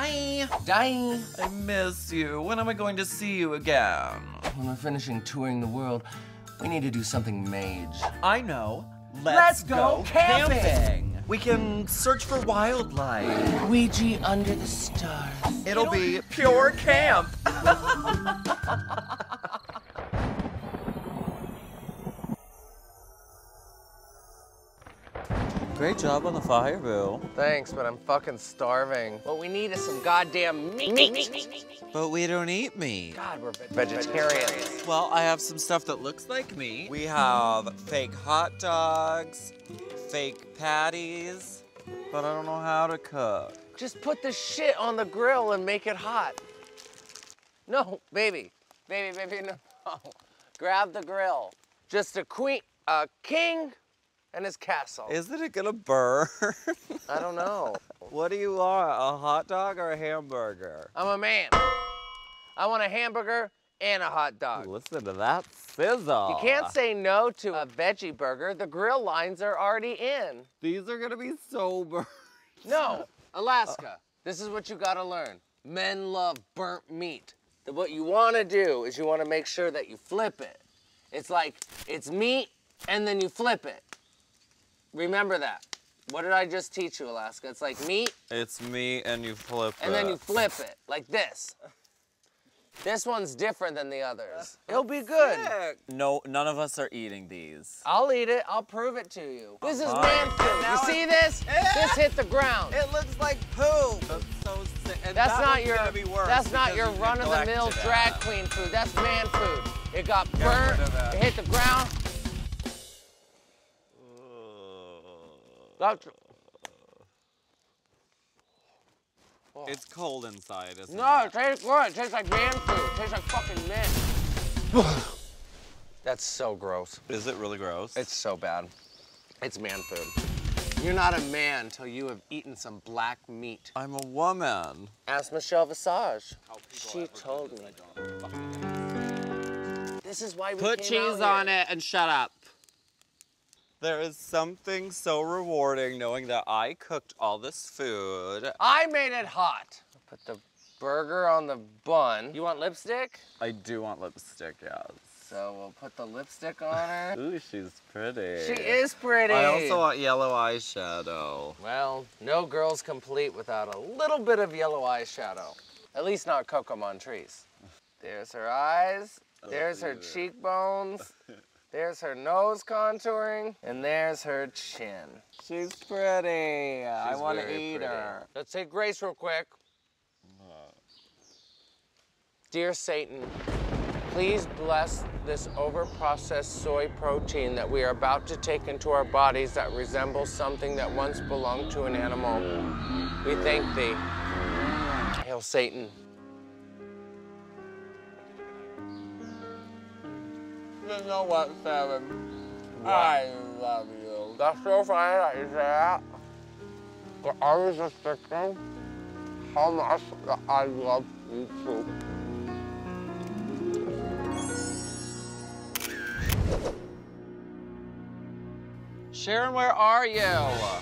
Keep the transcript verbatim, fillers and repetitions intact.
Hi. Di. I miss you. When am I going to see you again? When we're finishing touring the world, we need to do something mage. I know. Let's, Let's go, go camping. camping. We can search for wildlife. Ouija under the stars. It'll, It'll be pure, pure camp. camp. Great job on the fire, Bill. Thanks, but I'm fucking starving. What we need is some goddamn meat. meat, meat, meat, meat. But we don't eat meat. God, we're vegetarians. Well, I have some stuff that looks like meat. We have fake hot dogs, fake patties, but I don't know how to cook. Just put the shit on the grill and make it hot. No, baby, baby, baby, no. Oh, grab the grill. Just a queen, a king, and his castle. Isn't it gonna burn? I don't know. What do you want, a hot dog or a hamburger? I'm a man. I want a hamburger and a hot dog. Listen to that sizzle. You can't say no to a veggie burger. The grill lines are already in. These are gonna be so burnt. No, Alaska, uh, this is what you gotta learn. Men love burnt meat. What you wanna do is you wanna make sure that you flip it. It's like, it's meat and then you flip it. Remember that. What did I just teach you, Alaska? It's like meat. It's meat and you flip it. And then you flip it, like this. This one's different than the others. It'll be good. Sick. No, none of us are eating these. I'll eat it, I'll prove it to you. This is man food. You see this? This hit the ground. It looks like poo. That's so sick. And that's not your, that's not your run-of-the-mill drag queen food. That's man food. It got burnt, it hit the ground. That's... Oh. It's cold inside, isn't no, it? No, it tastes good. It tastes like man food. It tastes like fucking man. That's so gross. Is it really gross? It's so bad. It's man food. You're not a man until you have eaten some black meat. I'm a woman. Ask Michelle Visage. She told me. This is why we Put came cheese out on here. it and shut up. There is something so rewarding knowing that I cooked all this food. I made it hot. Put the burger on the bun. You want lipstick? I do want lipstick, yes. So we'll put the lipstick on her. Ooh, she's pretty. She is pretty. I also want yellow eyeshadow. Well, no girl's complete without a little bit of yellow eyeshadow. At least not Coco Montrese. There's her eyes. There's her cheekbones. There's her nose contouring, and there's her chin. She's pretty. She's I want to eat pretty. her. Let's say grace real quick. Uh. Dear Satan, please bless this over-processed soy protein that we are about to take into our bodies that resembles something that once belonged to an animal. We thank thee. Hail Satan. You know what, Seven? What? I love you. That's so funny that you say that. But I was just thinking how much that I love you too. Sharon, where are you?